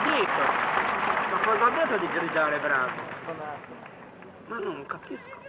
ma cosa ho detto di gridare bravo? Ma non capisco.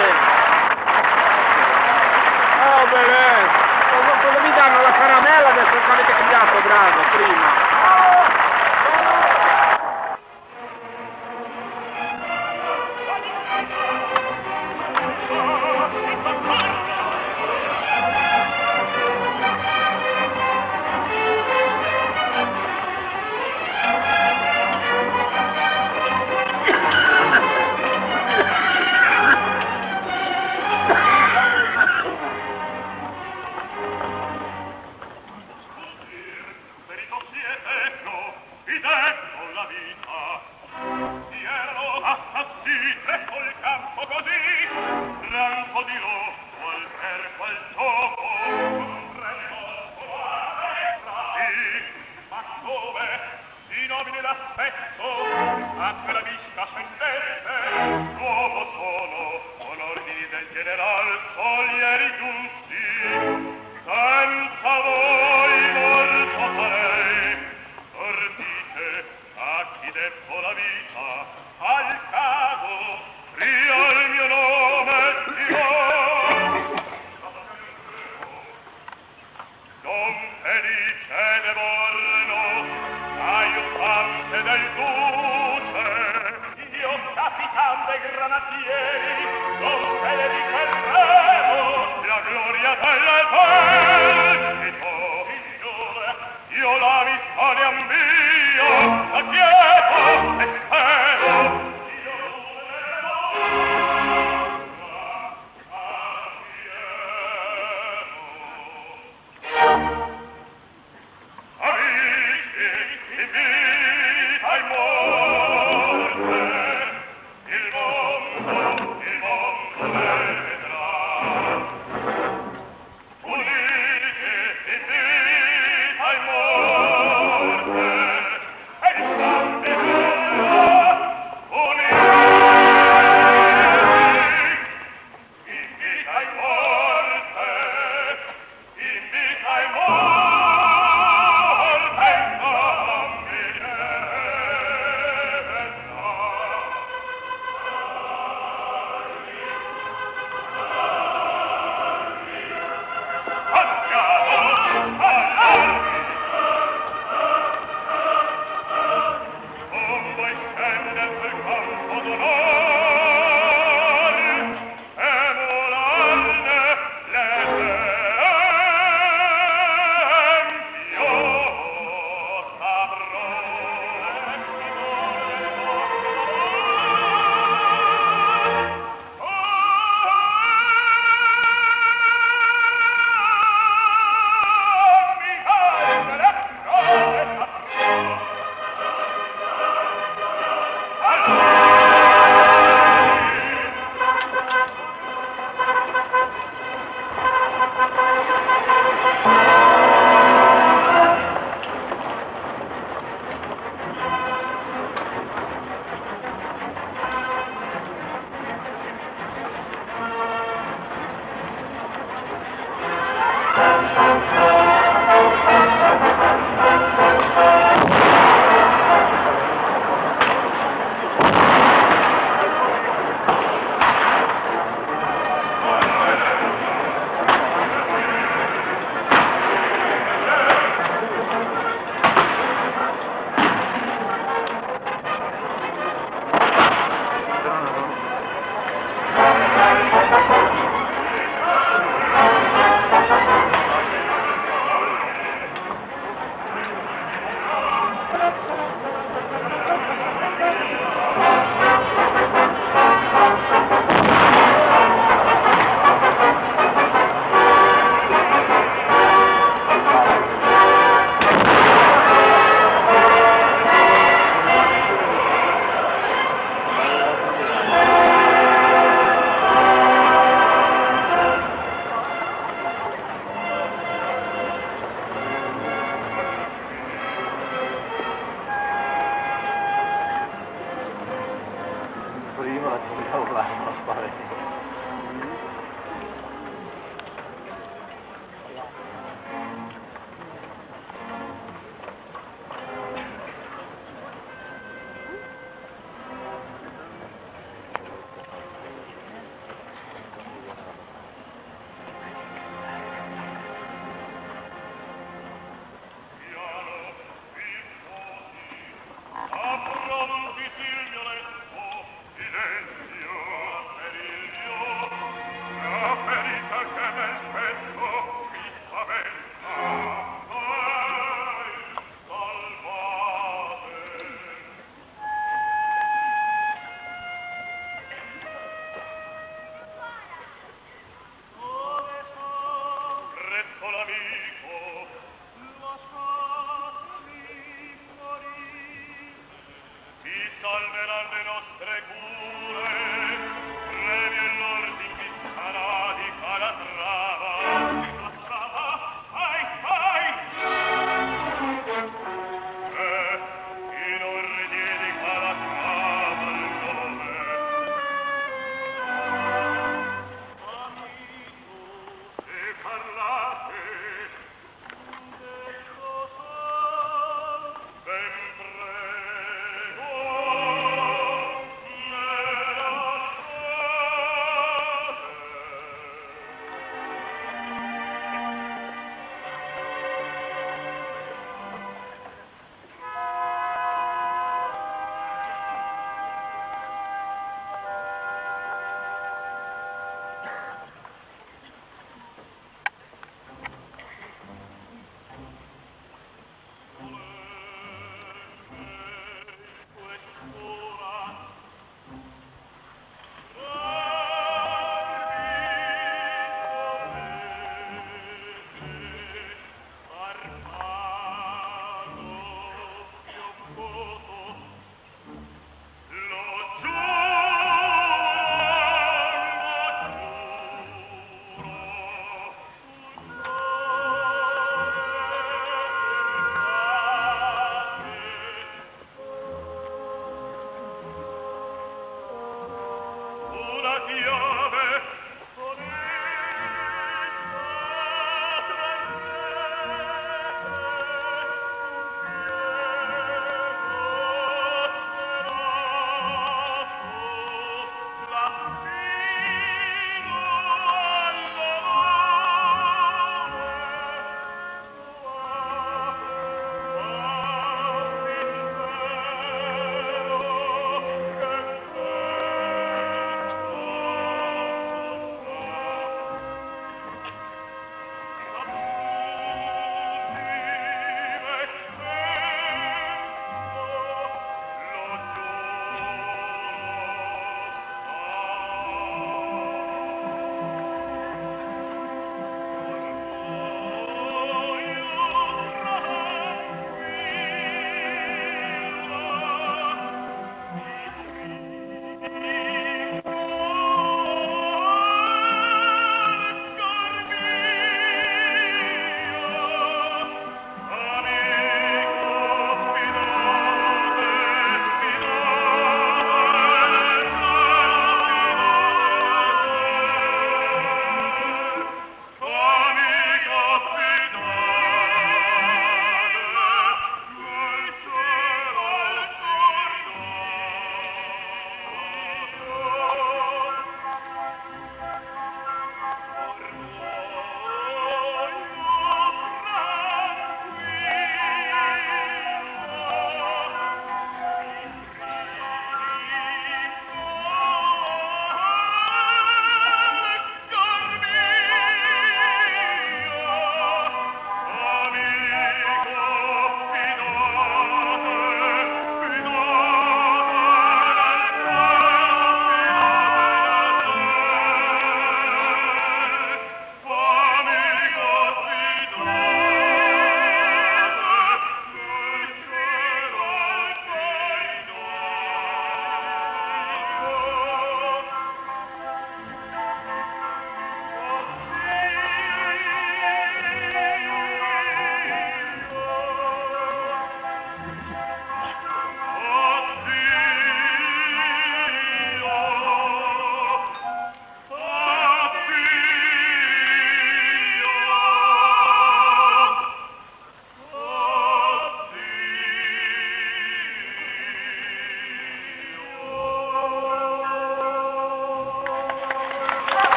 Oh bene, quando mi danno la caramella del perché avete cambiato grado prima. Capitano dei granatieri, Don Federico il Re.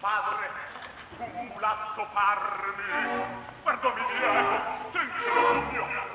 padre, cumulatto parmi, per Dominiano, t'inganno,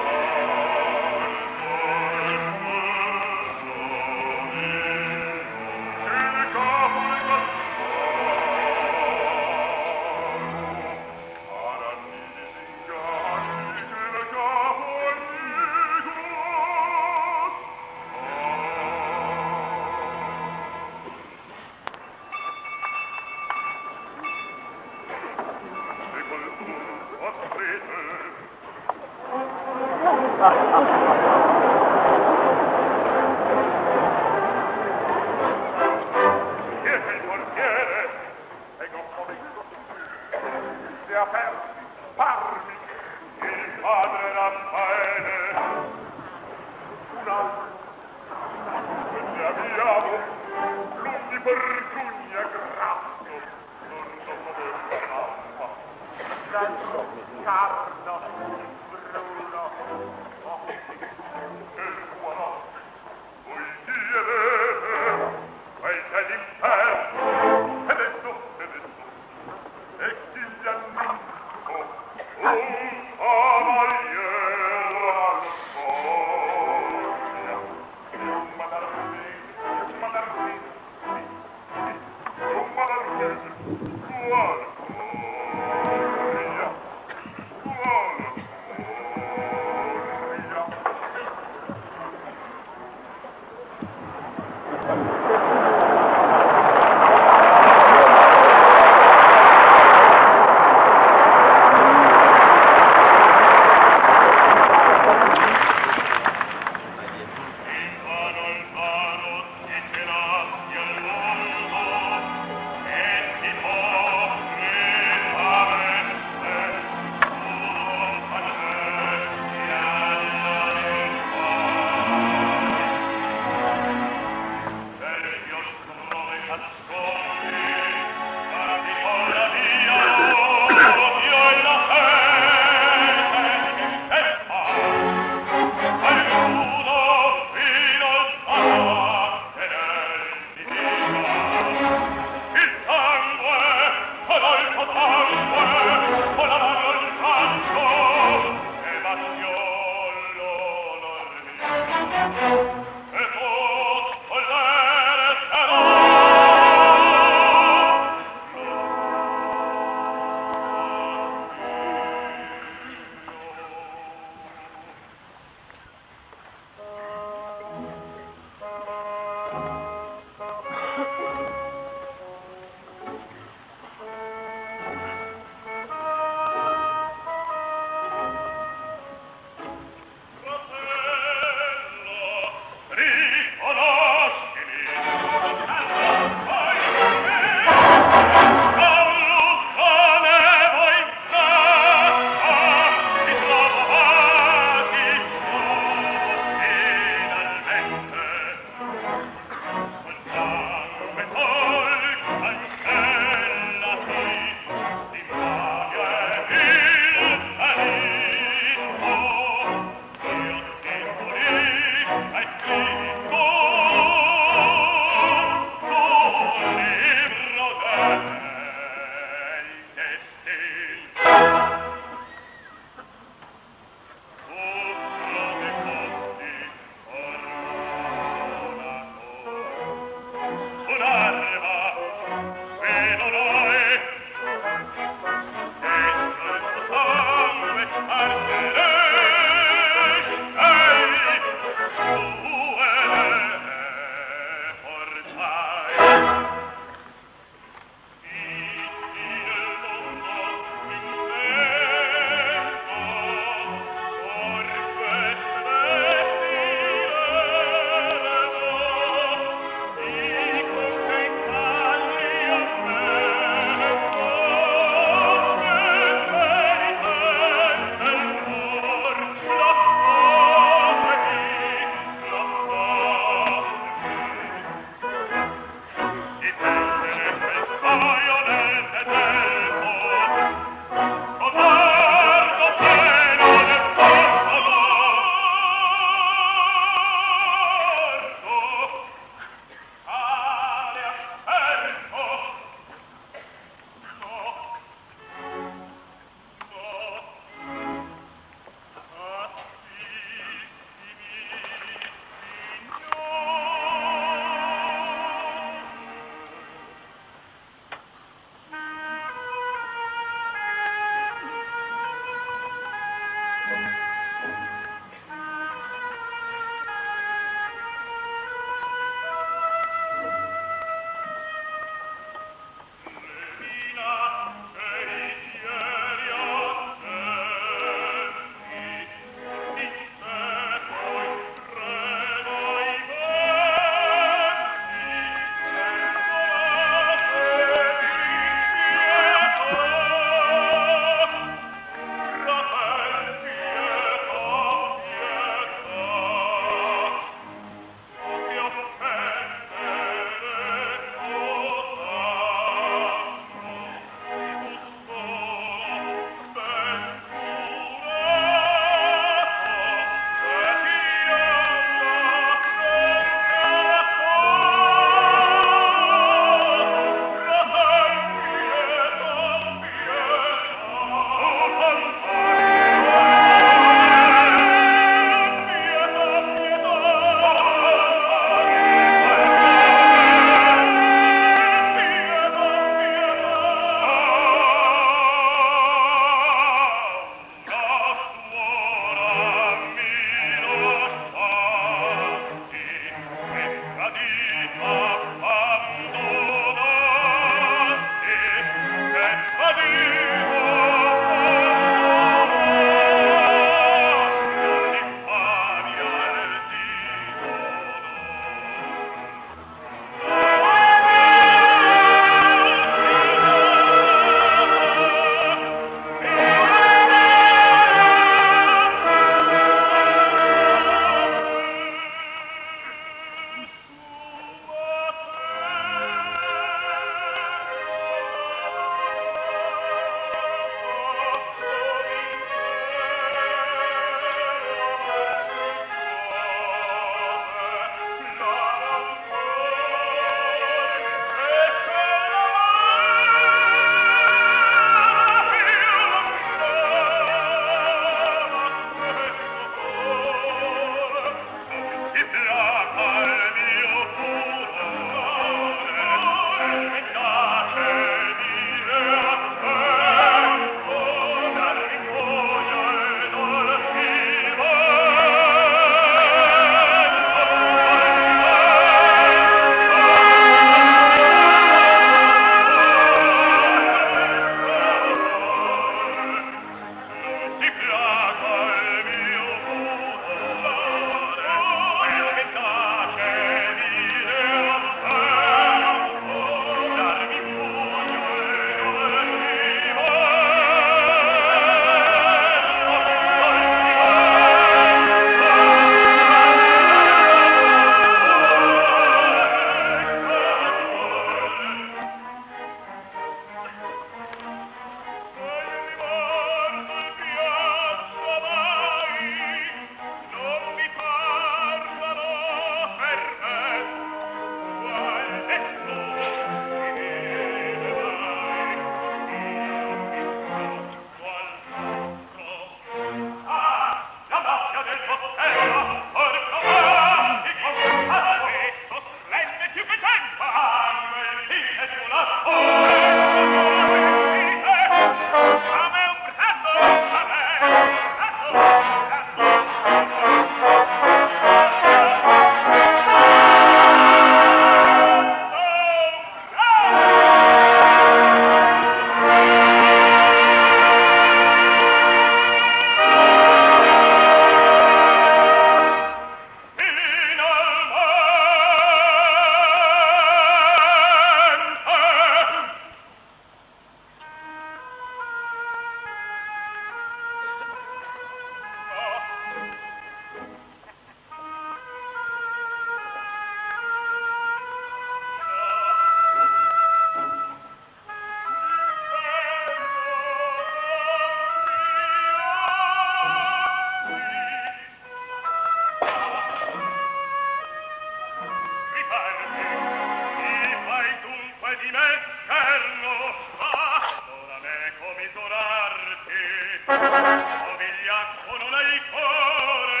di me terno, ora me commisurarti, somigliacco non hai cuore,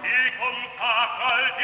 ti consacra il